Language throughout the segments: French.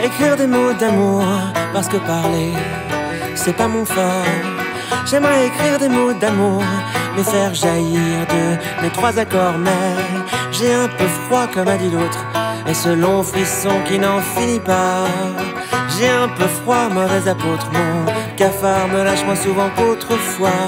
préfère écrire des mots d'amour, parce que parler, c'est pas mon fort. J'aimerais écrire des mots d'amour, les faire jaillir de mes trois accords. Mais j'ai un peu froid, comme a dit l'autre, et ce long frisson qui n'en finit pas. J'ai un peu froid, mauvais apôtre, mon cafard me lâche moins souvent qu'autrefois.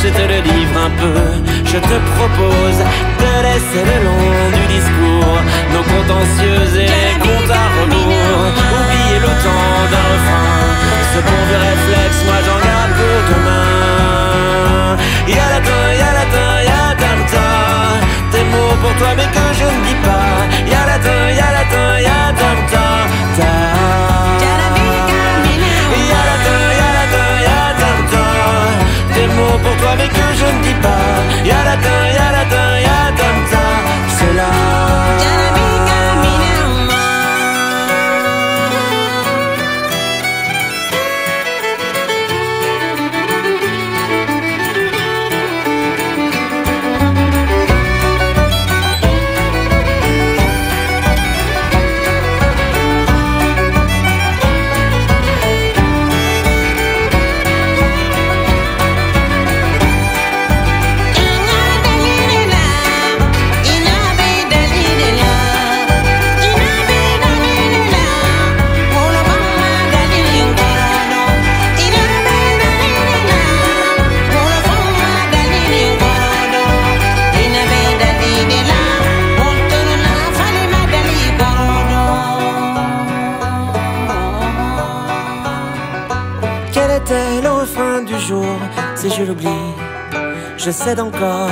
Je te le livre un peu, je te propose de laisser le long du discours nos contentieuses et les comptes à rebours. Oublier le temps d'un refrain, ce bon vieux réflexe, moi j'en garde pour demain. Y'a latin, y'a latin, y'a tamta, tes mots pour toi mais que je ne dis pas. Y'a latin, y'a latin, y'a tamta, pour toi mais que je ne dis pas. Y'a latin, y'a latin, y'a comme ça, c'est là. Le refrain du jour, si je l'oublie, je cède encore.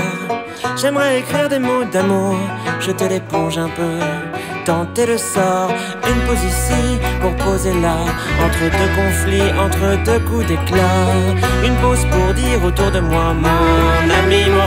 J'aimerais écrire des mots d'amour, je te l'éponge un peu, tenter le sort. Une pause ici pour poser là, entre deux conflits, entre deux coups d'éclat. Une pause pour dire autour de moi, mon ami, moi.